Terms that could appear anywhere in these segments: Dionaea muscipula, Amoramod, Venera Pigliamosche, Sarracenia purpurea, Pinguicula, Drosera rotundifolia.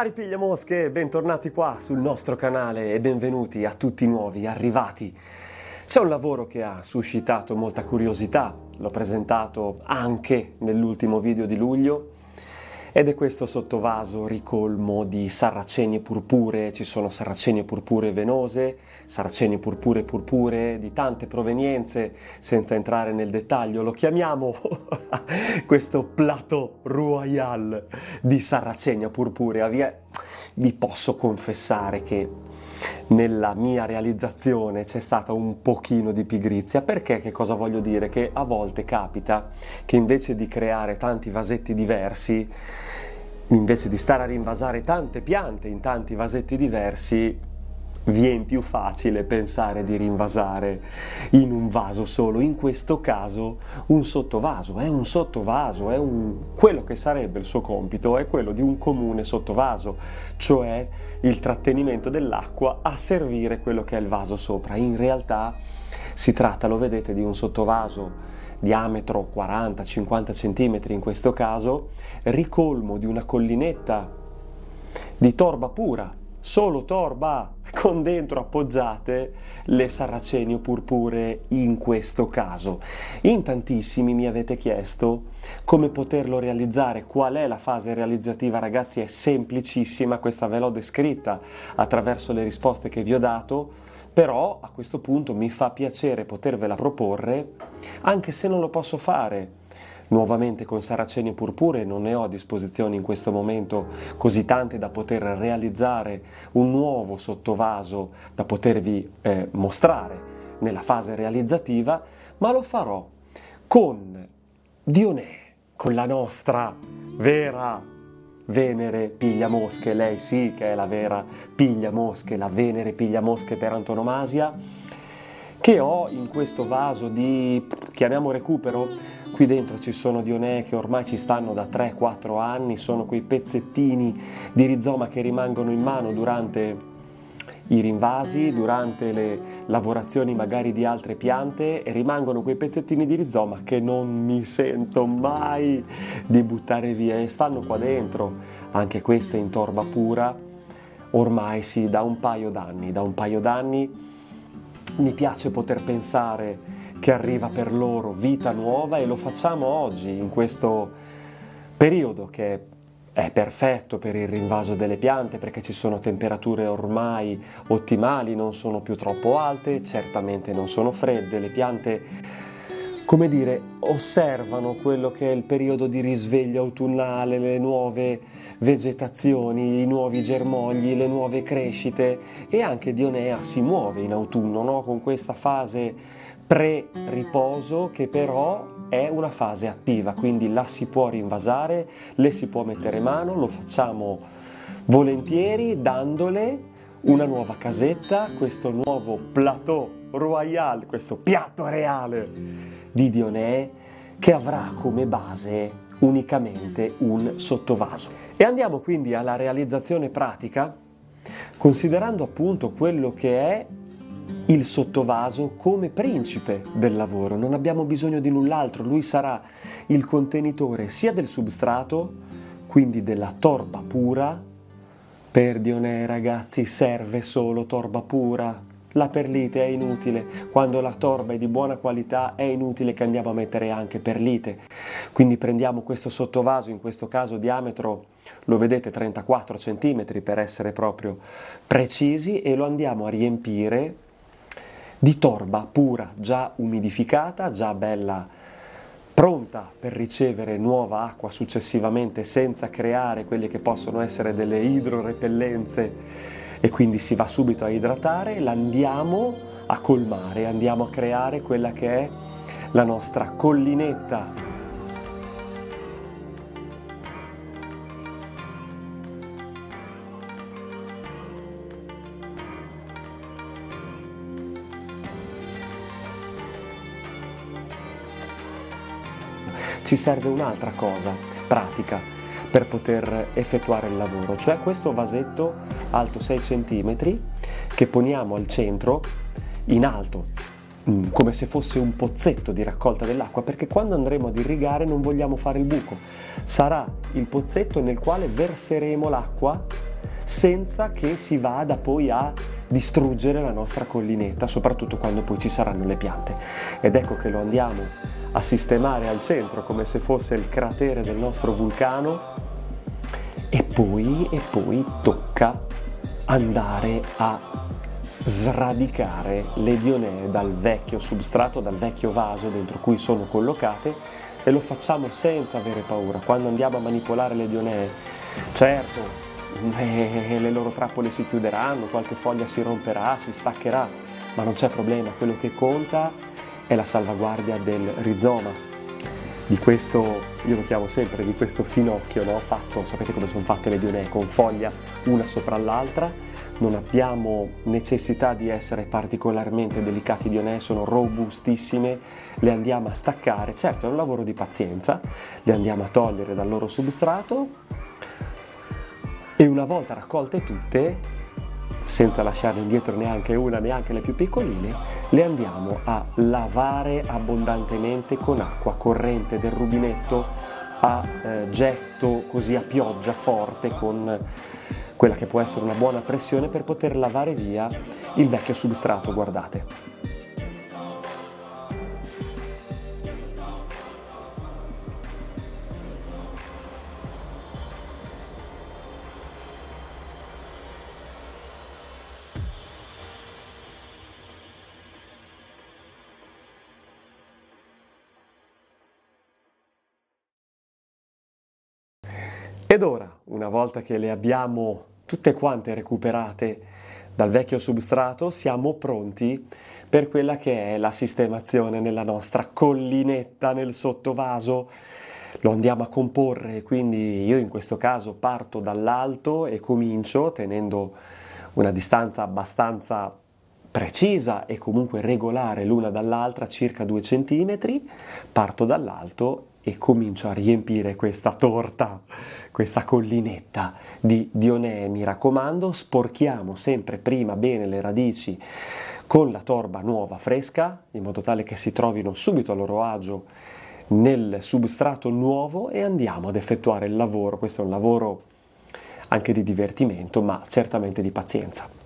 Cari pigliamosche, bentornati qua sul nostro canale e benvenuti a tutti i nuovi arrivati. C'è un lavoro che ha suscitato molta curiosità, l'ho presentato anche nell'ultimo video di luglio, ed è questo sottovaso ricolmo di sarracenie purpuree. Ci sono sarracenie purpuree venose, sarracenie purpuree di tante provenienze, senza entrare nel dettaglio. Lo chiamiamo questo plateau royal di sarracenia purpurea. Vi posso confessare che nella mia realizzazione c'è stata un pochino di pigrizia, perché che cosa voglio dire? Che a volte capita che invece di creare tanti vasetti diversi, invece di stare a rinvasare tante piante in tanti vasetti diversi, vi è più facile pensare di rinvasare in un vaso solo. In questo caso un sottovaso, quello che sarebbe il suo compito è quello di un comune sottovaso, cioè il trattenimento dell'acqua a servire quello che è il vaso sopra. In realtà si tratta, lo vedete, di un sottovaso diametro 40-50 cm in questo caso, ricolmo di una collinetta di torba pura, solo torba, con dentro appoggiate le sarracenie purpuree in questo caso. In tantissimi mi avete chiesto come poterlo realizzare, qual è la fase realizzativa. Ragazzi, è semplicissima, questa ve l'ho descritta attraverso le risposte che vi ho dato, però a questo punto mi fa piacere potervela proporre, anche se non lo posso fare nuovamente con sarracenie purpuree. Non ne ho a disposizione in questo momento così tante da poter realizzare un nuovo sottovaso da potervi mostrare nella fase realizzativa, ma lo farò con Dionaea, con la nostra vera Venere Pigliamosche. Lei sì che è la vera Pigliamosche, la Venere Pigliamosche per antonomasia, che ho in questo vaso di, chiamiamo, recupero. Qui dentro ci sono Dionaea che ormai ci stanno da 3-4 anni, sono quei pezzettini di rizoma che rimangono in mano durante i rinvasi, durante le lavorazioni magari di altre piante, e rimangono quei pezzettini di rizoma che non mi sento mai di buttare via, e stanno qua dentro, anche queste in torba pura, ormai sì, da un paio d'anni, Mi piace poter pensare che arriva per loro vita nuova, e lo facciamo oggi in questo periodo che è perfetto per il rinvaso delle piante, perché ci sono temperature ormai ottimali, non sono più troppo alte, certamente non sono fredde, le piante, come dire, osservano quello che è il periodo di risveglio autunnale, le nuove vegetazioni, i nuovi germogli, le nuove crescite, e anche Dionaea si muove in autunno, no? Con questa fase pre-riposo, che però è una fase attiva, quindi la si può rinvasare, le si può mettere mano, lo facciamo volentieri dandole una nuova casetta, questo nuovo plateau royal, questo piatto reale di Dionaea, che avrà come base unicamente un sottovaso. E andiamo quindi alla realizzazione pratica, considerando appunto quello che è il sottovaso come principe del lavoro. Non abbiamo bisogno di null'altro, lui sarà il contenitore sia del substrato, quindi della torba pura. Per Dionaea, ragazzi, serve solo torba pura, la perlite è inutile. Quando la torba è di buona qualità è inutile che andiamo a mettere anche perlite, quindi prendiamo questo sottovaso, in questo caso diametro, lo vedete, 34 cm per essere proprio precisi, e lo andiamo a riempire di torba pura già umidificata, già bella pronta per ricevere nuova acqua successivamente, senza creare quelle che possono essere delle idrorepellenze, e quindi si va subito a idratare. L'andiamo a colmare, andiamo a creare quella che è la nostra collinetta. Ci serve un'altra cosa pratica per poter effettuare il lavoro, cioè questo vasetto alto 6 cm che poniamo al centro, in alto come se fosse un pozzetto di raccolta dell'acqua, perché quando andremo ad irrigare non vogliamo fare il buco. Sarà il pozzetto nel quale verseremo l'acqua senza che si vada poi a distruggere la nostra collinetta, soprattutto quando poi ci saranno le piante. Ed ecco che lo andiamo a sistemare al centro come se fosse il cratere del nostro vulcano, e poi tocca andare a sradicare le Dionee dal vecchio substrato, dal vecchio vaso dentro cui sono collocate, e lo facciamo senza avere paura. Quando andiamo a manipolare le Dionee, certo, le loro trappole si chiuderanno, qualche foglia si romperà, si staccherà, ma non c'è problema. Quello che conta è la salvaguardia del rizoma, di questo, io lo chiamo sempre, di questo finocchio, no? Fatto, sapete come sono fatte le Dionee, con foglia una sopra l'altra. Non abbiamo necessità di essere particolarmente delicati, Dionee sono robustissime, le andiamo a staccare, certo è un lavoro di pazienza, le andiamo a togliere dal loro substrato e una volta raccolte tutte, senza lasciare indietro neanche una, neanche le più piccoline, le andiamo a lavare abbondantemente con acqua corrente del rubinetto a getto, così a pioggia forte, con quella che può essere una buona pressione per poter lavare via il vecchio substrato, guardate. Ed ora, una volta che le abbiamo tutte quante recuperate dal vecchio substrato, siamo pronti per quella che è la sistemazione nella nostra collinetta nel sottovaso. Lo andiamo a comporre, quindi io in questo caso parto dall'alto e comincio tenendo una distanza abbastanza precisa e comunque regolare l'una dall'altra, circa 2 centimetri, parto dall'alto e comincio a riempire questa torta, questa collinetta di Dionee. Mi raccomando, sporchiamo sempre prima bene le radici con la torba nuova fresca, in modo tale che si trovino subito a loro agio nel substrato nuovo, e andiamo ad effettuare il lavoro. Questo è un lavoro anche di divertimento, ma certamente di pazienza.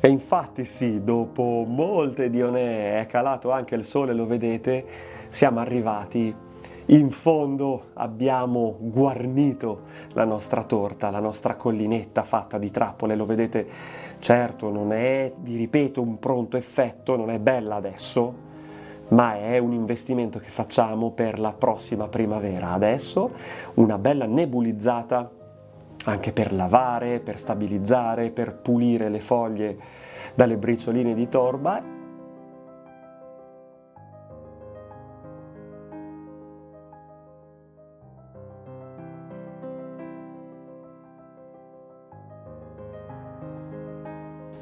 E infatti sì, dopo molte Dionee è calato anche il sole, lo vedete, siamo arrivati in fondo, abbiamo guarnito la nostra torta, la nostra collinetta fatta di trappole, lo vedete, certo non è, vi ripeto, un pronto effetto, non è bella adesso, ma è un investimento che facciamo per la prossima primavera. Adesso una bella nebulizzata, anche per lavare, per stabilizzare, per pulire le foglie dalle bricioline di torba.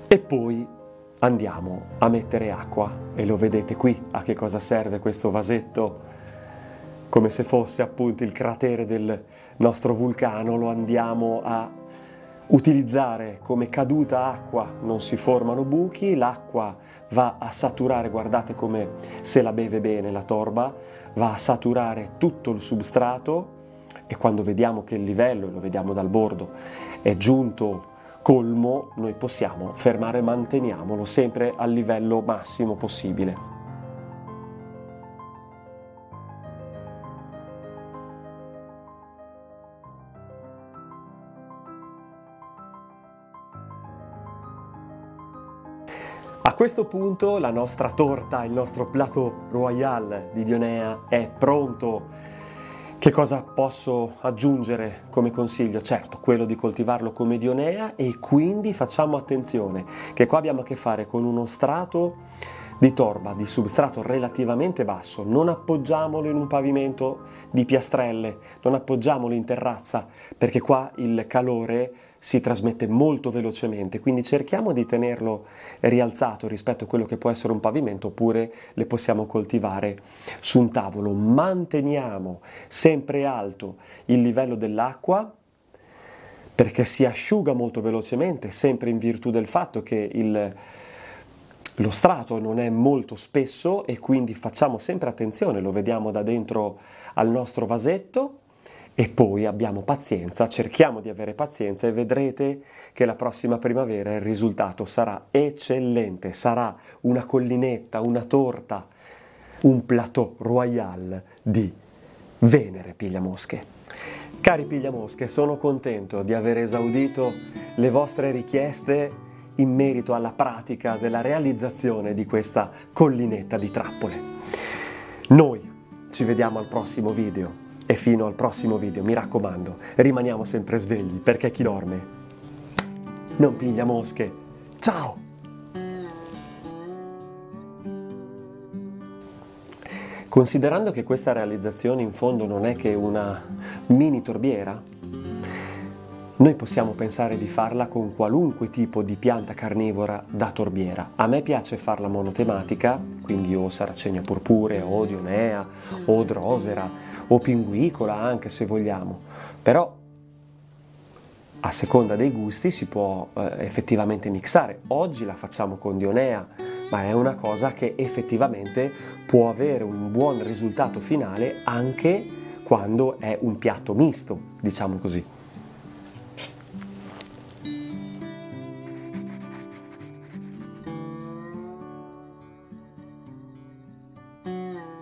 E poi andiamo a mettere acqua, e lo vedete qui a che cosa serve questo vasetto, come se fosse appunto il cratere del nostro vulcano. Lo andiamo a utilizzare come caduta acqua, non si formano buchi, l'acqua va a saturare, guardate come, se la beve bene la torba, va a saturare tutto il substrato, e quando vediamo che il livello, lo vediamo dal bordo, è giunto colmo, noi possiamo fermare, manteniamolo sempre al livello massimo possibile. A questo punto la nostra torta, il nostro plateau royal di Dionea è pronto. Che cosa posso aggiungere come consiglio? Certo, quello di coltivarlo come Dionea, e quindi facciamo attenzione che qua abbiamo a che fare con uno strato di torba, di substrato relativamente basso. Non appoggiamolo in un pavimento di piastrelle, non appoggiamolo in terrazza, perché qua il calore si trasmette molto velocemente, quindi cerchiamo di tenerlo rialzato rispetto a quello che può essere un pavimento, oppure le possiamo coltivare su un tavolo. Manteniamo sempre alto il livello dell'acqua, perché si asciuga molto velocemente, sempre in virtù del fatto che lo strato non è molto spesso, e quindi facciamo sempre attenzione, lo vediamo da dentro al nostro vasetto, e poi abbiamo pazienza, cerchiamo di avere pazienza e vedrete che la prossima primavera il risultato sarà eccellente, sarà una collinetta, una torta, un plateau royal di Venere Pigliamosche. Cari Pigliamosche, sono contento di aver esaudito le vostre richieste in merito alla pratica della realizzazione di questa collinetta di trappole. Noi ci vediamo al prossimo video, e fino al prossimo video, mi raccomando, rimaniamo sempre svegli, perché chi dorme non piglia mosche. Ciao! Considerando che questa realizzazione in fondo non è che una mini torbiera, noi possiamo pensare di farla con qualunque tipo di pianta carnivora da torbiera. A me piace farla monotematica, quindi o Sarracenia purpurea, o Dionaea, o Drosera, o Pinguicula anche se vogliamo, però a seconda dei gusti si può effettivamente mixare. Oggi la facciamo con Dionaea, ma è una cosa che effettivamente può avere un buon risultato finale anche quando è un piatto misto, diciamo così.